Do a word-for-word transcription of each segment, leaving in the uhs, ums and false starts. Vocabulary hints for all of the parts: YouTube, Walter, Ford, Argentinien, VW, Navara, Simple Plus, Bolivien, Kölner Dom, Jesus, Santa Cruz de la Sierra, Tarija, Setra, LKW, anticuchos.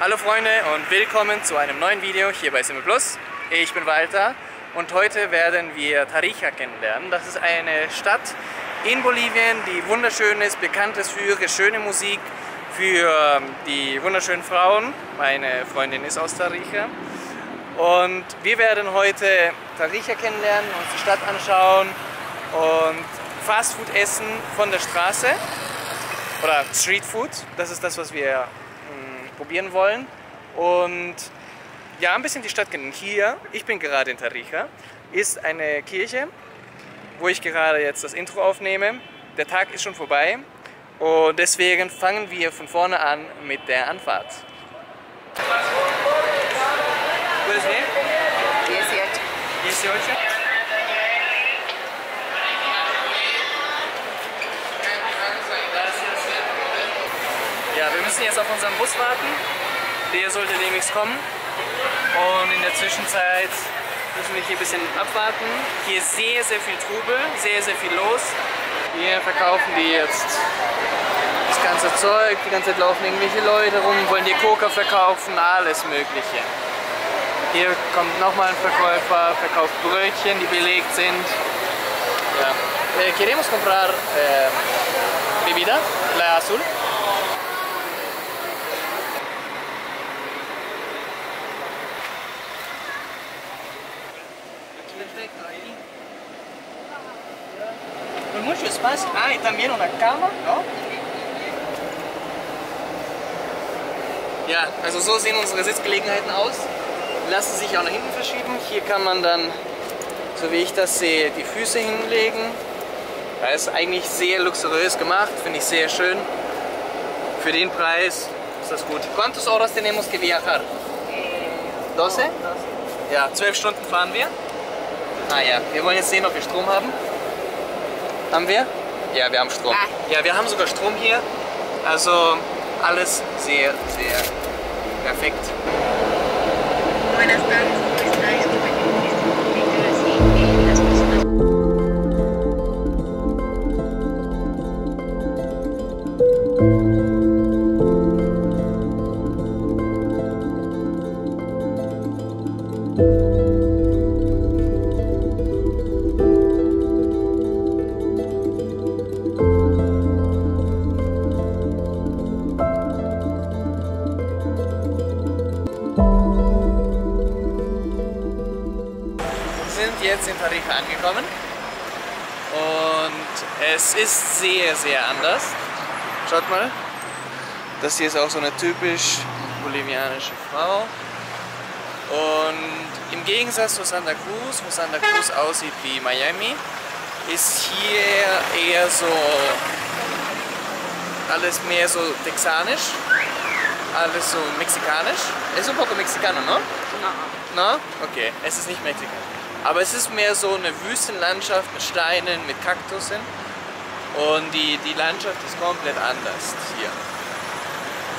Hallo Freunde und willkommen zu einem neuen Video hier bei Simple Plus. Ich bin Walter und heute werden wir Tarija kennenlernen. Das ist eine Stadt in Bolivien, die wunderschön ist, bekannt ist für ihre schöne Musik, für die wunderschönen Frauen. Meine Freundin ist aus Tarija. Und wir werden heute Tarija kennenlernen, uns die Stadt anschauen und Fastfood essen von der Straße oder Streetfood. Das ist das, was wir probieren wollen und ja, ein bisschen die Stadt kennen. Hier, ich bin gerade in Tarija, ist eine Kirche, wo ich gerade jetzt das Intro aufnehme. Der Tag ist schon vorbei und deswegen fangen wir von vorne an mit der Anfahrt. Ja, wir müssen jetzt auf unseren Bus warten, der sollte demnächst kommen und in der Zwischenzeit müssen wir hier ein bisschen abwarten. Hier ist sehr, sehr viel Trubel, sehr, sehr viel los. Hier verkaufen die jetzt das ganze Zeug, die ganze Zeit laufen irgendwelche Leute rum, wollen dir Coca verkaufen, alles mögliche. Hier kommt nochmal ein Verkäufer, verkauft Brötchen, die belegt sind. Ja. Eh, queremos comprar eh, bebida, la azul. Ah, y también una cama, ¿no? Ja, also so sehen unsere Sitzgelegenheiten aus. Lassen sich auch nach hinten verschieben. Hier kann man dann, so wie ich das sehe, die Füße hinlegen. Das ist eigentlich sehr luxuriös gemacht, finde ich sehr schön. Für den Preis ist das gut. ¿Cuántos horas tenemos que viajar? doce? Ja, zwölf Stunden fahren wir. Ah ja, wir wollen jetzt sehen, ob wir Strom haben. Haben wir? Ja, wir haben Strom. Ah. Ja, wir haben sogar Strom hier. Also alles sehr, sehr perfekt. Jetzt in Tarija angekommen und es ist sehr, sehr anders. Schaut mal, das hier ist auch so eine typisch bolivianische Frau und im Gegensatz zu Santa Cruz, wo Santa Cruz aussieht wie Miami, ist hier eher so alles mehr so texanisch, alles so mexikanisch. Es ist ein poco mexicano, no? No. No? Okay, es ist nicht mexikanisch. Aber es ist mehr so eine Wüstenlandschaft mit Steinen, mit Kaktussen und die, die Landschaft ist komplett anders hier.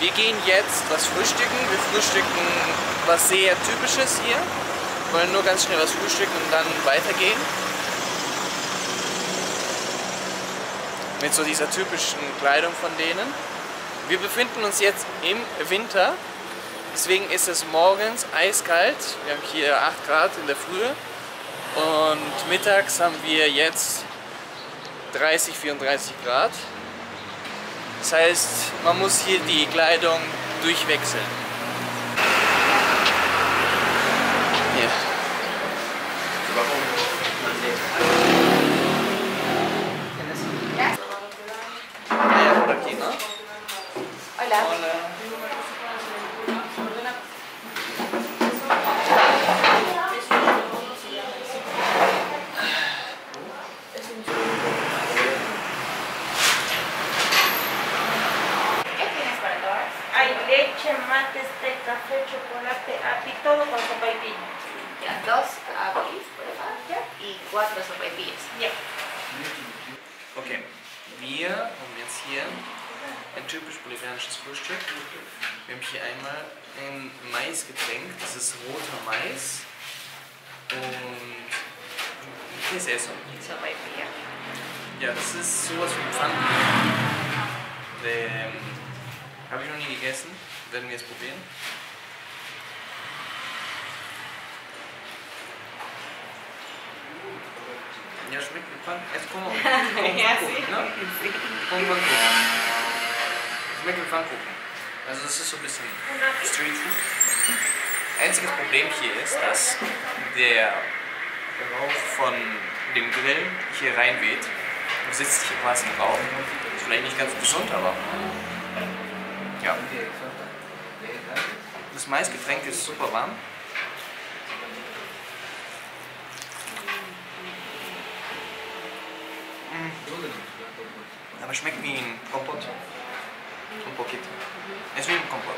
Wir gehen jetzt was frühstücken, wir frühstücken was sehr Typisches hier. Wir wollen nur ganz schnell was frühstücken und dann weitergehen. Mit so dieser typischen Kleidung von denen. Wir befinden uns jetzt im Winter, deswegen ist es morgens eiskalt. Wir haben hier acht Grad in der Früh. Und mittags haben wir jetzt dreißig, vierunddreißig Grad. Das heißt, man muss hier die Kleidung durchwechseln. Hier. Hola. Okay, wir haben jetzt hier ein typisch bolivianisches Frühstück. Wir haben hier einmal ein Maisgetränk, das ist roter Mais und Queso. Ja, das ist sowas wie Pfannkuchen. Den habe ich noch nie gegessen. Werden wir es probieren? Ya schmeckt el pan, es como, como Pfannkuchen, ne? Como Pfannkuchen. Schmeckt wie Pfannkuchen. Also das ist so ein bisschen Street Food. Einziges Problem hier ist, dass der Rauch von dem Grill hier reinweht. Du sitzt hier quasi im Rauch. Ist vielleicht nicht ganz gesund, aber ja. Das Maisgetränk ist super warm. Aber schmeckt wie ein Kompott. Un poquito. Es wie ein Kompott.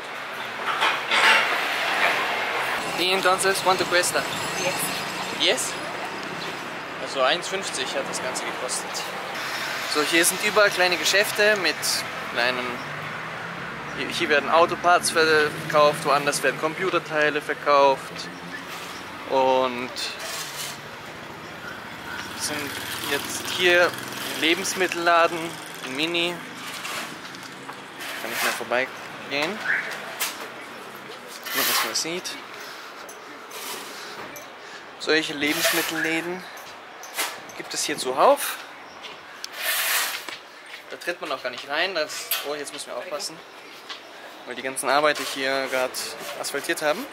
Ja. Y entonces, ¿cuánto cuesta? diez. diez? Also eins fünfzig hat das Ganze gekostet. So, hier sind überall kleine Geschäfte mit kleinen... Hier werden Autoparts verkauft, woanders werden Computerteile verkauft. Und... Das sind jetzt hier... Lebensmittelladen, ein Mini. Kann ich mal vorbeigehen. Nur, dass man das sieht. Solche Lebensmittelläden gibt es hier zuhauf. Da tritt man auch gar nicht rein. Das, oh, jetzt müssen wir aufpassen. Weil die ganzen Arbeiter hier gerade asphaltiert haben.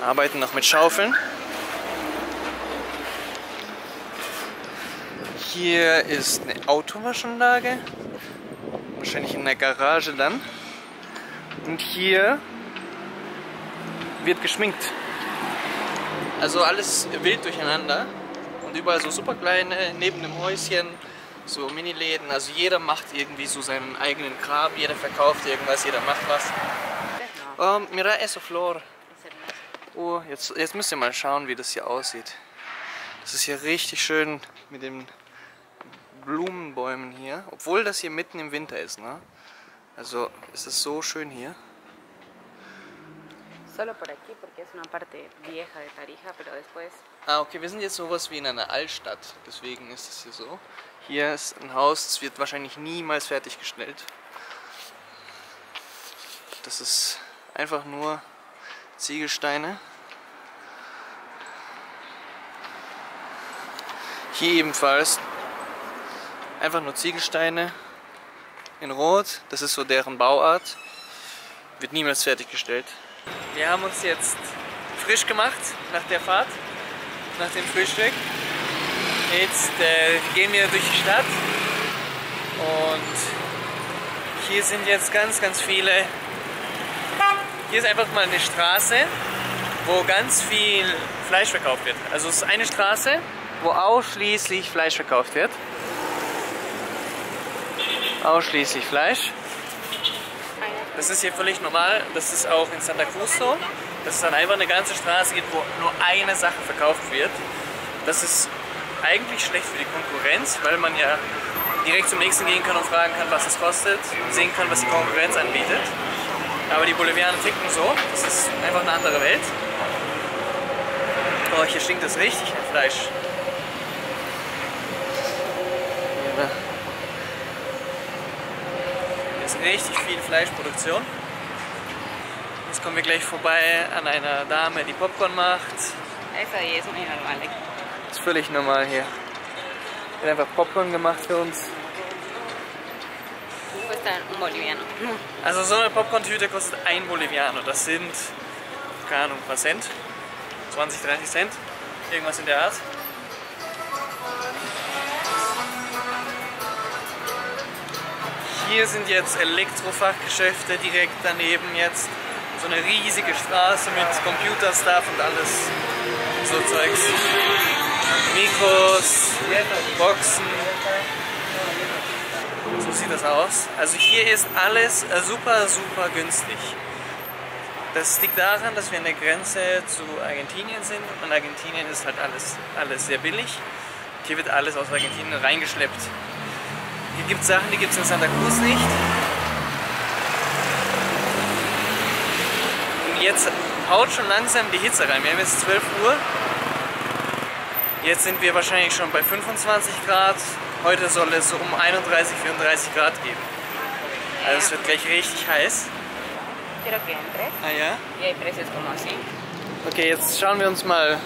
Arbeiten noch mit Schaufeln. Hier ist eine Autowaschanlage, wahrscheinlich in der Garage dann. Und hier wird geschminkt. Also alles wild durcheinander und überall so super kleine, neben dem Häuschen, so Mini-Läden. Also jeder macht irgendwie so seinen eigenen Kram, jeder verkauft irgendwas, jeder macht was. Um, mira eso flor. Oh, jetzt, jetzt müsst ihr mal schauen, wie das hier aussieht. Das ist hier richtig schön mit dem... Blumenbäumen hier, obwohl das hier mitten im Winter ist, ne? Also ist es so schön hier. Ah, okay, wir sind jetzt sowas wie in einer Altstadt, deswegen ist es hier so. Hier ist ein Haus, das wird wahrscheinlich niemals fertiggestellt. Das ist einfach nur Ziegelsteine. Hier ebenfalls. Einfach nur Ziegelsteine in Rot, das ist so deren Bauart, wird niemals fertiggestellt. Wir haben uns jetzt frisch gemacht nach der Fahrt, nach dem Frühstück. Jetzt äh, gehen wir durch die Stadt und hier sind jetzt ganz, ganz viele, hier ist einfach mal eine Straße, wo ganz viel Fleisch verkauft wird. Also es ist eine Straße, wo ausschließlich Fleisch verkauft wird. Ausschließlich Fleisch. Das ist hier völlig normal. Das ist auch in Santa Cruz so. Dass es dann einfach eine ganze Straße gibt, wo nur eine Sache verkauft wird. Das ist eigentlich schlecht für die Konkurrenz, weil man ja direkt zum nächsten gehen kann und fragen kann, was es kostet, sehen kann, was die Konkurrenz anbietet. Aber die Bolivianer ticken so. Das ist einfach eine andere Welt. Oh, hier stinkt das richtig an Fleisch. Ja. Richtig viel Fleischproduktion. Jetzt kommen wir gleich vorbei an einer Dame, die Popcorn macht. Das ist völlig normal hier. Wird einfach Popcorn gemacht für uns. Also so eine Popcorn-Tüte kostet ein Boliviano. Das sind, keine Ahnung, ein paar Cent. zwanzig, dreißig Cent. Irgendwas in der Art. Hier sind jetzt Elektrofachgeschäfte direkt daneben jetzt. So eine riesige Straße mit Computerstuff und alles so Zeugs. Mikros, Boxen. So sieht das aus. Also hier ist alles super, super günstig. Das liegt daran, dass wir an der Grenze zu Argentinien sind. Und in Argentinien ist halt alles, alles sehr billig. Hier wird alles aus Argentinien reingeschleppt. Hier gibt es Sachen, die gibt es in Santa Cruz nicht. Und jetzt haut schon langsam die Hitze rein. Wir haben jetzt zwölf Uhr. Jetzt sind wir wahrscheinlich schon bei fünfundzwanzig Grad. Heute soll es so um einunddreißig, vierunddreißig Grad geben. Also es wird gleich richtig heiß. Ah ja? Okay, jetzt schauen wir uns mal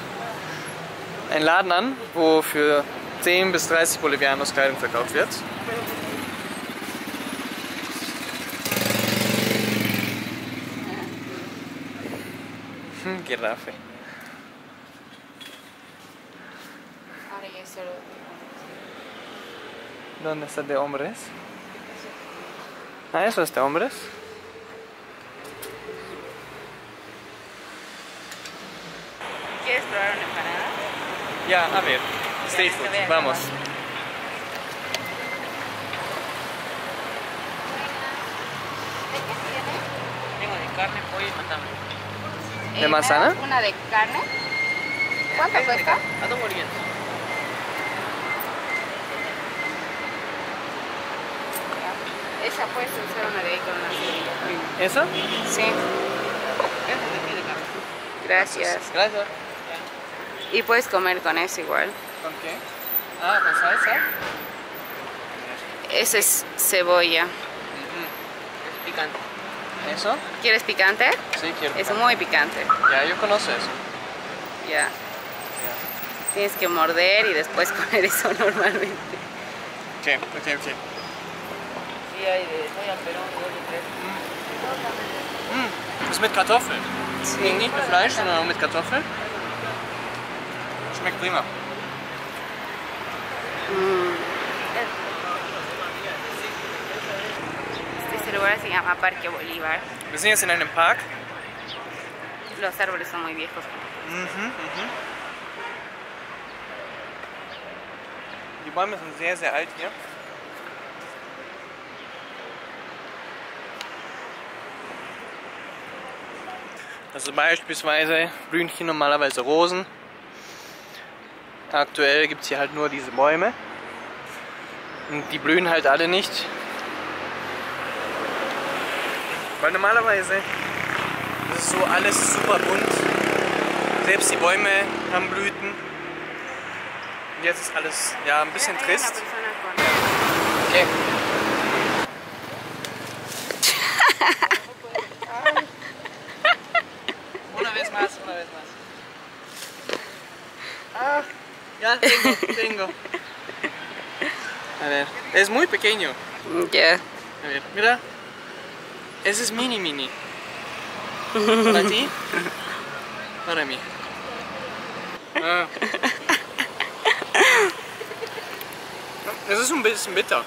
einen Laden an, wo für zehn bis dreißig Bolivianos Kleidung verkauft wird. Hm, Giraffe. ¿Dónde está de hombres? Ah, eso es de hombres. ¿Quieres probar una empanada? Ya, a ver. Street food, vamos. Tengo de carne, pollo y manzana. ¿De manzana? Una de carne. ¿Cuánto cuesta? A dos bolivianos. Esa puede ser una de ahí con una cerilla. ¿Esa? Sí. Gracias. Gracias. Y puedes comer con eso igual. ¿Con qué? Ah, ¿con salsa? Esa es cebolla. Es picante. ¿Eso? ¿Quieres picante? Sí, quiero. Es muy picante. Ya, yo conozco eso. Ya. Tienes que morder y después comer eso normalmente. Ok, ok, ok. Das ist mit Kartoffeln. Nicht mit Fleisch, sondern auch mit Kartoffeln. Schmeckt prima. Wir sind jetzt in einem Park. Los árboles son muy viejos. Die Bäume sind sehr, sehr alt hier. Also beispielsweise blühen hier normalerweise Rosen. Aktuell gibt es hier halt nur diese Bäume. Und die blühen halt alle nicht. Weil normalerweise ist so alles super bunt. Selbst die Bäume haben Blüten. Und jetzt ist alles ja ein bisschen trist. Okay. Ah, ya tengo, tengo. A ver, es muy pequeño. Ya. A ver, mira. Ese es mini mini. Para ti, para mí. Ah. Eso es un bisschen bitter.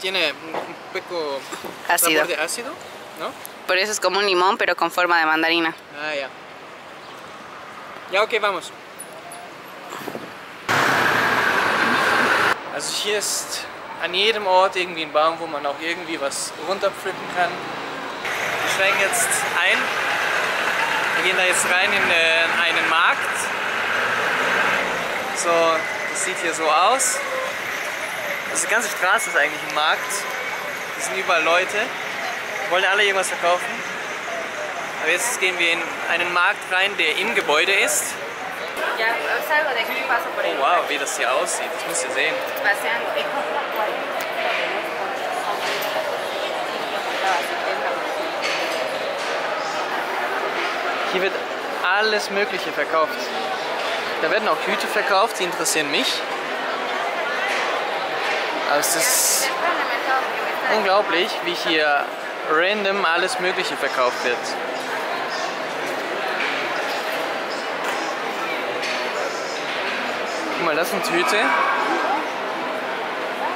Tiene un poco ácido. Sabor de ácido, ¿no? Por eso es como un limón, pero con forma de mandarina. Ah, ya. Ja, okay, vamos. Also hier ist an jedem Ort irgendwie ein Baum, wo man auch irgendwie was runterpflücken kann. Wir steigen jetzt ein. Wir gehen da jetzt rein in einen Markt. So, das sieht hier so aus. Also die ganze Straße ist eigentlich ein Markt. Es sind überall Leute. Wollen alle irgendwas verkaufen. Aber jetzt gehen wir in einen Markt rein, der im Gebäude ist. Oh wow, wie das hier aussieht. Das müsst ihr sehen. Hier wird alles Mögliche verkauft. Da werden auch Hüte verkauft, die interessieren mich. Aber es ist unglaublich, wie hier random alles Mögliche verkauft wird. Guck mal, das sind Hüte.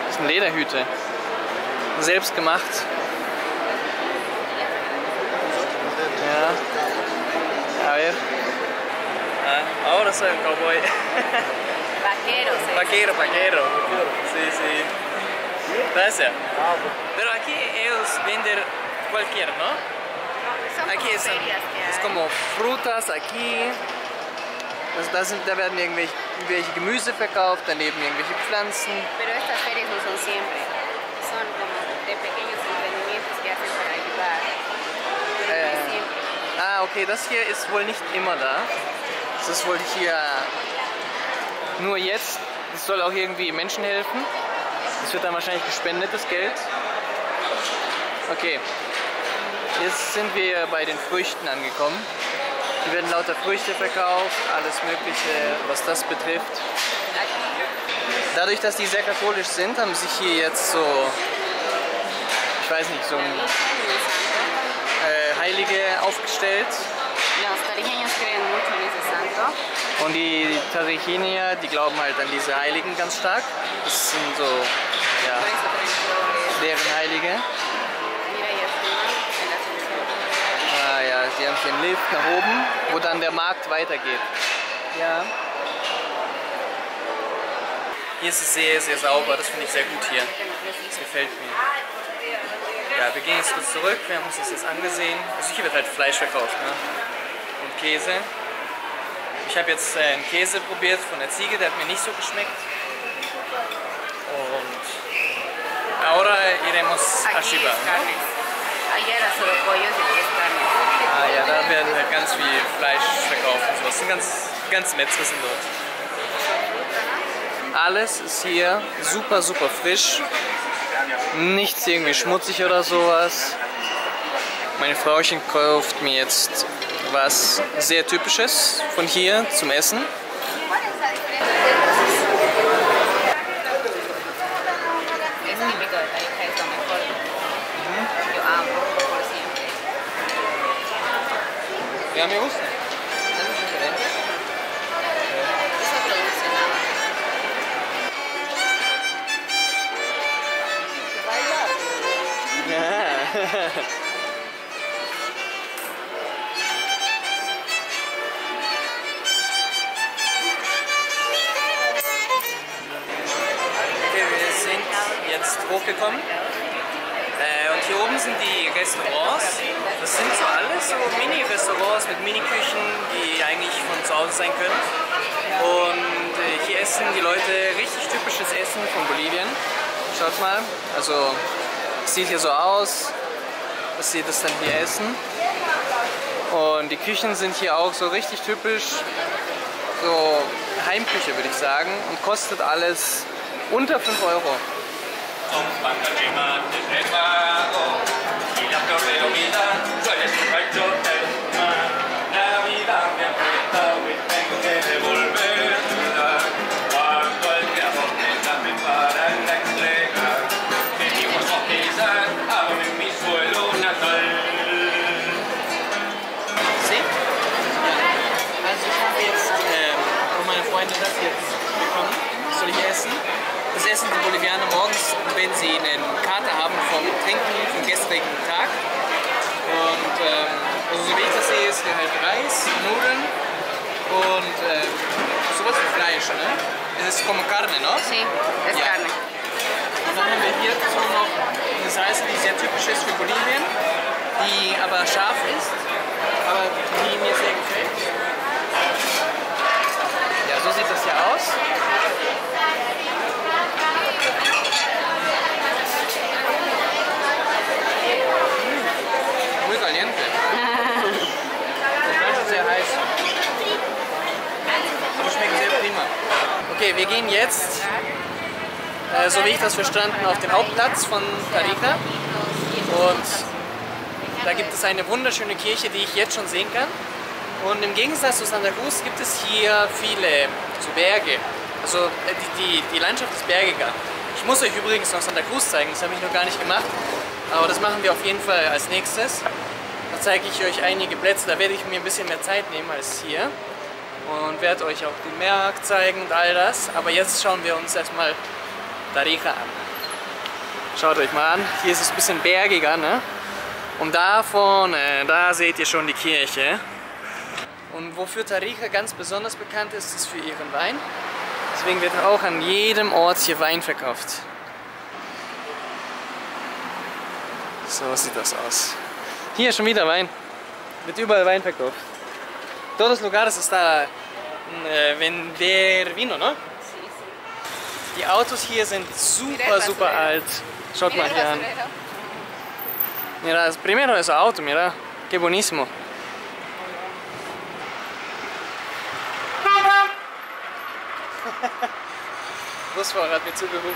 Das sind Lederhüte. Selbst gemacht. Ja. A ver. Ah, ahora soy un cowboy. Vaquero. Vaquero, vaquero. Sí, sí. Gracias. Pero aquí ellos venden cualquier, ¿no? Aquí es, es como frutas, aquí. Also da, sind, da werden irgendwelche, irgendwelche Gemüse verkauft, daneben irgendwelche Pflanzen. Pero estas ferias no son siempre. Son como de pequeños emprendimientos que hacen para ayudar. Äh, ah, okay, das hier ist wohl nicht immer da. Das ist wohl hier nur jetzt. Das soll auch irgendwie Menschen helfen. Das wird dann wahrscheinlich gespendetes Geld. Okay, jetzt sind wir bei den Früchten angekommen. Hier werden lauter Früchte verkauft, alles Mögliche, was das betrifft. Dadurch, dass die sehr katholisch sind, haben sich hier jetzt so, ich weiß nicht, so äh, Heilige aufgestellt. Und die Tarijinier, die glauben halt an diese Heiligen ganz stark. Das sind so, ja, deren Heilige. Ah ja, sie haben den Lift nach oben, wo dann der Markt weitergeht. Ja. Hier ist es sehr, sehr sauber. Das finde ich sehr gut hier. Das gefällt mir. Ja, wir gehen jetzt kurz zurück. Wir haben uns das jetzt angesehen. Also hier wird halt Fleisch verkauft, ne? Und Käse. Ich habe jetzt einen Käse probiert von der Ziege, der hat mir nicht so geschmeckt. Und ahora iremos a Shiba. Ah ja, da werden halt ganz viel Fleisch verkauft und sowas. Das sind ganz, ganz Metzger sind dort. Alles ist hier super, super frisch. Nichts irgendwie schmutzig oder sowas. Meine Frauchen kauft mir jetzt was sehr Typisches von hier zum Essen. Ja, mir gusta. Jetzt hochgekommen äh, und hier oben sind die Restaurants. Das sind so alles so Mini-Restaurants mit Mini-Küchen, die eigentlich von zu Hause sein können. Und äh, hier essen die Leute richtig typisches Essen von Bolivien. Schaut mal, also sieht hier so aus, dass sie das dann hier essen. Und die Küchen sind hier auch so richtig typisch, so Heimküche würde ich sagen, und kostet alles unter fünf Euro. Sie? Also ich habe jetzt äh, von meinen Freunden das jetzt bekommen. Soll ich essen? Das essen die Bolivianer morgens, wenn sie eine Karte haben vom Trinken vom gestrigen Tag. Und ähm, also so wie ich das sehe, ist der halt Reis, Nudeln und äh, sowas wie Fleisch, ne? Es ist como carne, ne? Sí, es ja. Carne. Und dann haben wir hier so noch eine Salsa, die sehr typisch ist für Bolivien, die aber scharf ist, aber die mir sehr gefällt. Ja, so sieht das hier aus. Okay, wir gehen jetzt, äh, so wie ich das verstanden, auf den Hauptplatz von Tarija. Und da gibt es eine wunderschöne Kirche, die ich jetzt schon sehen kann. Und im Gegensatz zu Santa Cruz gibt es hier viele so Berge. Also äh, die, die, die Landschaft ist bergiger. Ich muss euch übrigens noch Santa Cruz zeigen, das habe ich noch gar nicht gemacht. Aber das machen wir auf jeden Fall als nächstes. Da zeige ich euch einige Plätze, da werde ich mir ein bisschen mehr Zeit nehmen als hier. Und werde euch auch den Markt zeigen und all das. Aber jetzt schauen wir uns erstmal Tarija an. Schaut euch mal an, hier ist es ein bisschen bergiger, ne? Und da vorne, da seht ihr schon die Kirche. Und wofür Tarija ganz besonders bekannt ist, ist für ihren Wein. Deswegen wird auch an jedem Ort hier Wein verkauft. So sieht das aus. Hier schon wieder Wein. Wird überall Wein verkauft. Todos lugares está vender vino, ne? Die Autos hier sind super, super alt. Schaut mal hier an. Mira, primero es auto, mira. Que buenísimo. Busfahrer hat mir zugerufen.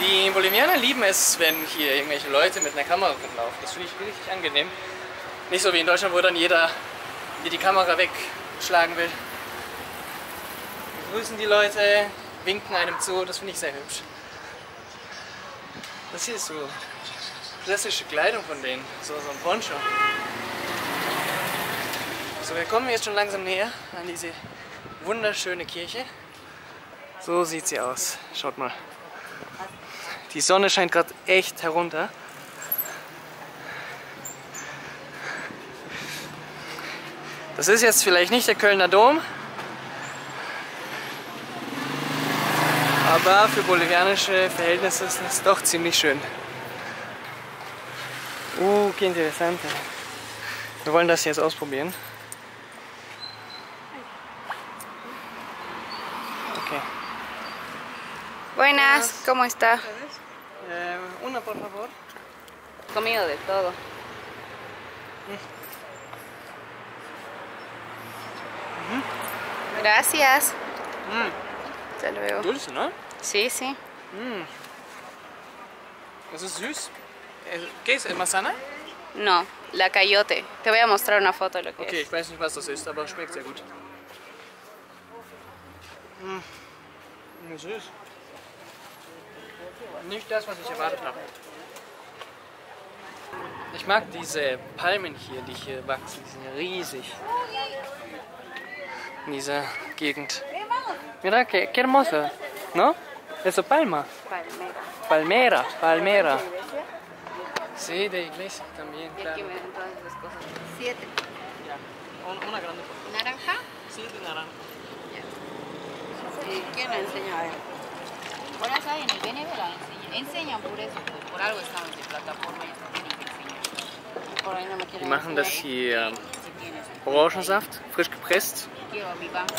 Die Bolivianer lieben es, wenn hier irgendwelche Leute mit einer Kamera rumlaufen. Das finde ich richtig angenehm. Nicht so wie in Deutschland, wo dann jeder dir die Kamera wegschlagen will. Wir grüßen die Leute, winken einem zu, das finde ich sehr hübsch. Das hier ist so klassische Kleidung von denen, so, so ein Poncho. So, wir kommen jetzt schon langsam näher an diese wunderschöne Kirche. So sieht sie aus, schaut mal. Die Sonne scheint gerade echt herunter. Das ist jetzt vielleicht nicht der Kölner Dom, aber für bolivianische Verhältnisse ist das doch ziemlich schön. Uh, qué interessante. Wir wollen das jetzt ausprobieren. Okay. Buenas, ¿cómo está? Eh, una, por favor. Comido de todo. Mm. Gracias. Mm. Hasta luego. Dulce, ¿no? Sí, sí. Mm. Eso es süß. ¿Qué es? ¿El manzana? No, la cayote. Te voy a mostrar una foto de lo que okay, es. Ok, ich weiß nicht, was das ist, aber es schmeckt sehr gut. Mm. Ist süß. Nicht das, was ich erwartet habe. Ich mag diese Palmen hier, die hier wachsen. Die sind riesig. In dieser Gegend. Mira, qué hermosa. ¿No? Eso palma. Palmera. Palmera. Sí, de iglesia también, claro. Aquí me ven todas esas cosas. Siete. Ya. Una grande. ¿Naranja? Sí, de naranja. Ya. ¿Quién la enseña a ver? Ahora saben, el B N B la enseñan. Enseñan por eso, por algo estamos de plataforma y eso tienen que enseñar. Por ahí no me quieren enseñar. Die machen das hier Orangensaft, frisch gepresst.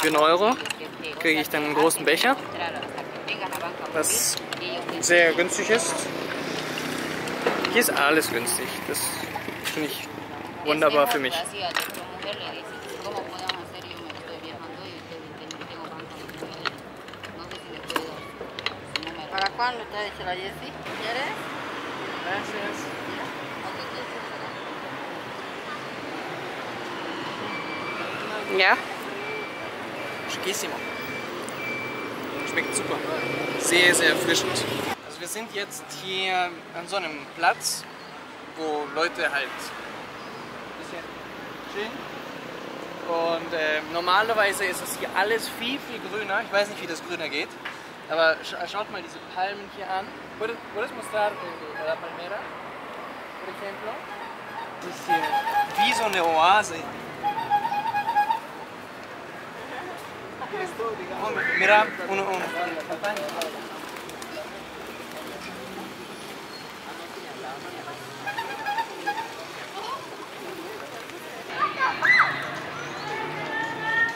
Für einen Euro kriege ich dann einen großen Becher, was sehr günstig ist. Hier ist alles günstig. Das finde ich wunderbar für mich. Ja. Schicissimo. Schmeckt super. Sehr, sehr erfrischend. Wir sind jetzt hier an so einem Platz, wo Leute halt ein bisschen chillen. Und äh, normalerweise ist das hier alles viel, viel grüner. Ich weiß nicht, wie das grüner geht. Aber scha schaut mal diese Palmen hier an. ¿Puedes mostrar la palmera, por ejemplo? Das ist hier wie so eine Oase. Mira, uno, uno.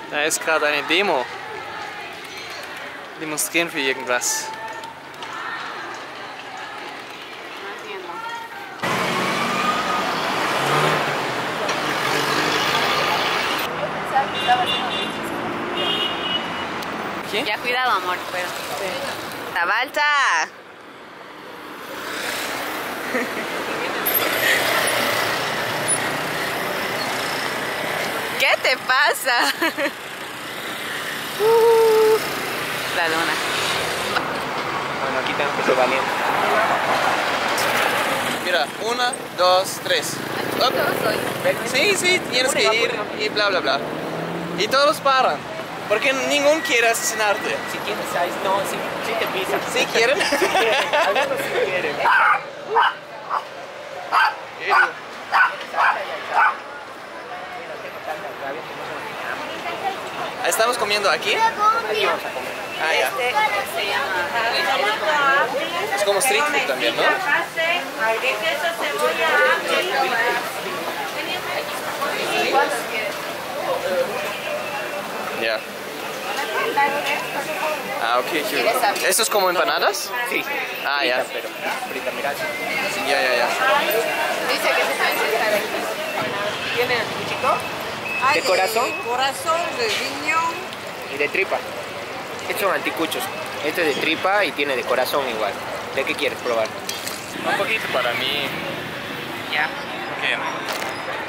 Da ist gerade eine Demo. Demonstrieren für irgendwas. ¿Qué? Ya cuidado, amor. La balsa. ¿Qué te pasa? uh, la luna. Bueno, aquí tenemos que ser valientes. Mira, una, dos, tres. Up. Sí, sí, tienes que ir y bla, bla, bla. Y todos paran. Porque ninguno quiere asesinarte. Si quieres, no, si, si te pisan. ¿Sí quieren? Sí quieren. Algunos sí quieren. ¿Estamos comiendo aquí? Ah, ya. Es como street food también, ¿no? Ya. Ah, ok. ¿Esto es como empanadas? Sí. Ah, ya. Ya, ya, ya. Dice que se puede sentar aquí. ¿Tiene un chico? De corazón, corazón de riñón y de tripa. Estos son anticuchos. Este es de tripa y tiene de corazón igual. ¿De qué quieres probar? Un poquito para mí. Ya. Yeah.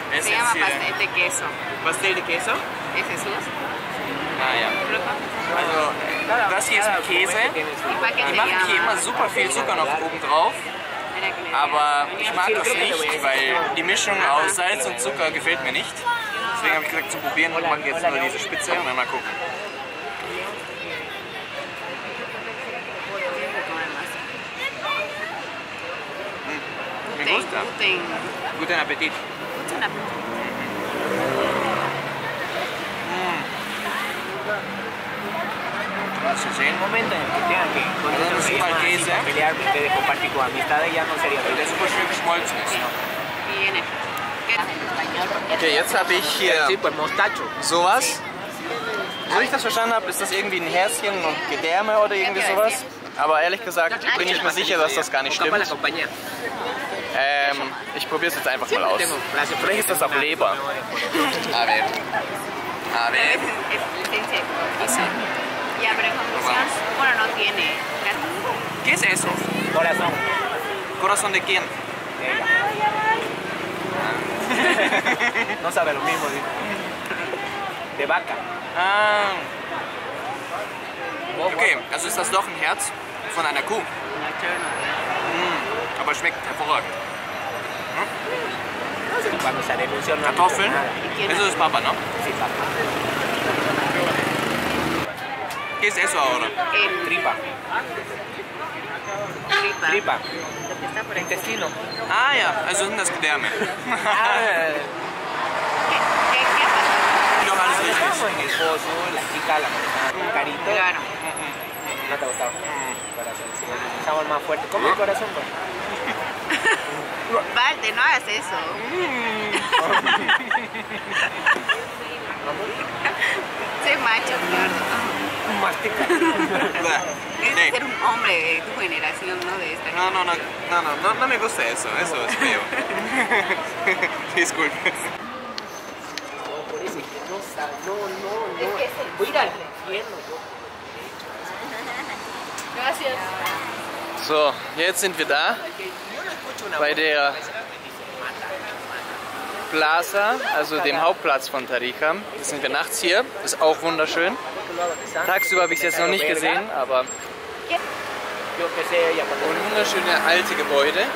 Okay. Se llama pastel de queso. ¿Pastel de queso? ¿Es Jesús? Ah, ja. Also, das hier ist ein Käse. Die machen hier immer super viel Zucker noch oben drauf. Aber ich mag das nicht, weil die Mischung aus Salz und Zucker gefällt mir nicht. Deswegen habe ich gesagt, zu probieren und mache jetzt nur diese Spitze und dann mal gucken. Hm. Me gusta. Guten Appetit. Guten Appetit. En momentos en que tenga que pelear, compartir con amistades, ya no sería okay, jetzt habe ich hier sowas. So wie ich das verstanden habe, ist das irgendwie ein Herzchen und Gedärme oder irgendwie sowas. Aber ehrlich gesagt bin ich mir sicher, dass das gar nicht stimmt. Ähm, ich probiere es jetzt einfach mal aus. Vielleicht ist das auch Leber. A ver. A ver. Ya, pero en conclusión, bueno, no tiene. ¿Qué es eso? Corazón. ¿Corazón de quién? De ella. Ah. No sabe lo mismo, ¿sí? De vaca. Ah. Okay, also ist das doch ein Herz von einer Kuh. Mm, aber schmeckt hervorragend. Hm? Kartoffeln. Eso es papa, ¿no? Sí, papa. ¿Qué es eso ahora? El... Tripa. Tripa. Tripa. Lo que está por el intestino. Ah, ya. Eso es un desquedame. ¿Qué pasa? Los malos estamos en el pozo, la chica, la manzana, carito. Claro. No te gustaba. Corazón. Si no, sabor más fuerte. ¿Cómo el corazón? Vale, no hagas eso. Se macho, claro. Mastica. Tienes que ser un hombre de tu generación, ¿no? De esta no, no, no, no, no, no, no me gusta eso, eso es feo. Disculpe. No, por eso no sabe, no, no, no. Voy a ir al infierno yo. Gracias. So, jetzt sind wir da bei der Plaza, also dem Hauptplatz von Tarija. Jetzt sind wir nachts hier, ist auch wunderschön. Tagsüber habe ich es jetzt noch nicht gesehen, aber und wunderschöne alte Gebäude.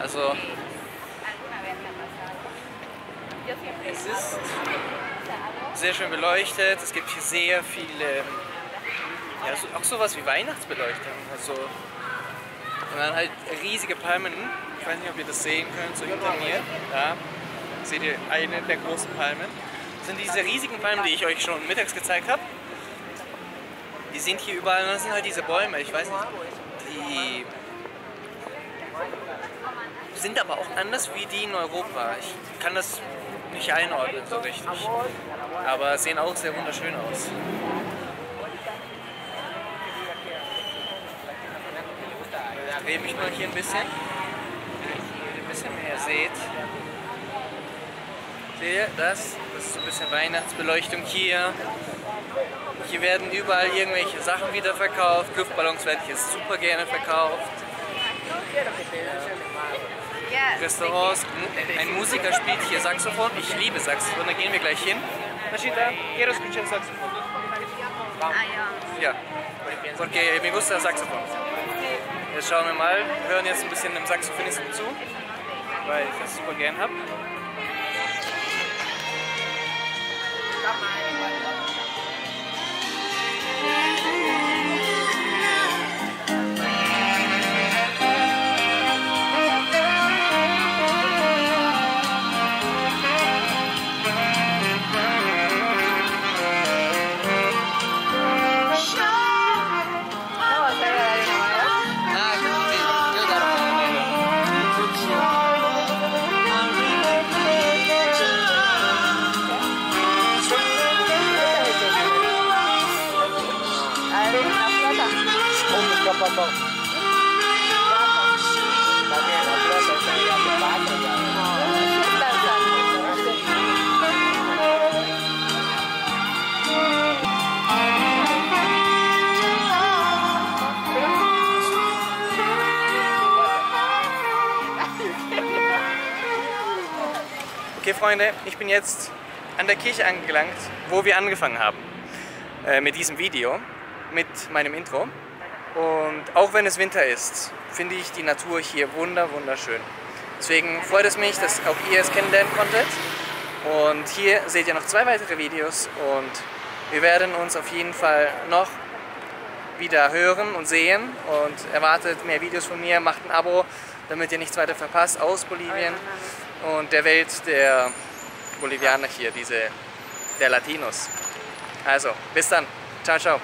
Also es ist sehr schön beleuchtet, es gibt hier sehr viele, ja, auch sowas wie Weihnachtsbeleuchtung. Also, und dann halt riesige Palmen, ich weiß nicht, ob ihr das sehen könnt, so hinter mir, da seht ihr eine der großen Palmen. Sind diese riesigen Palmen, die ich euch schon mittags gezeigt habe. Die sind hier überall und das sind halt diese Bäume, ich weiß nicht, die sind aber auch anders wie die in Europa. Ich kann das nicht einordnen so richtig, aber sehen auch sehr wunderschön aus. Ich drehe mich mal hier ein bisschen, damit ihr ein bisschen mehr seht. Seht ihr das? Das ist so ein bisschen Weihnachtsbeleuchtung hier. Hier werden überall irgendwelche Sachen wieder verkauft. Luftballons werden hier super gerne verkauft. Ja. Restaurants. Ein Musiker spielt hier Saxophon. Ich liebe Saxophon. Da gehen wir gleich hin. Nachita, quiero escuchar Saxophon. Ja. Porque me gusta Saxophon. Jetzt schauen wir mal. Wir hören jetzt ein bisschen dem Saxophonisten zu, weil ich das super gern habe. Okay Freunde, ich bin jetzt an der Kirche angelangt, wo wir angefangen haben äh, mit diesem Video, mit meinem Intro. Und auch wenn es Winter ist, finde ich die Natur hier wunder wunderschön. Deswegen freut es mich, dass auch ihr es kennenlernen konntet. Und hier seht ihr noch zwei weitere Videos und wir werden uns auf jeden Fall noch wieder hören und sehen. Und erwartet mehr Videos von mir, macht ein Abo, damit ihr nichts weiter verpasst aus Bolivien und der Welt der Bolivianer hier, diese, der Latinos. Also, bis dann. Ciao, ciao.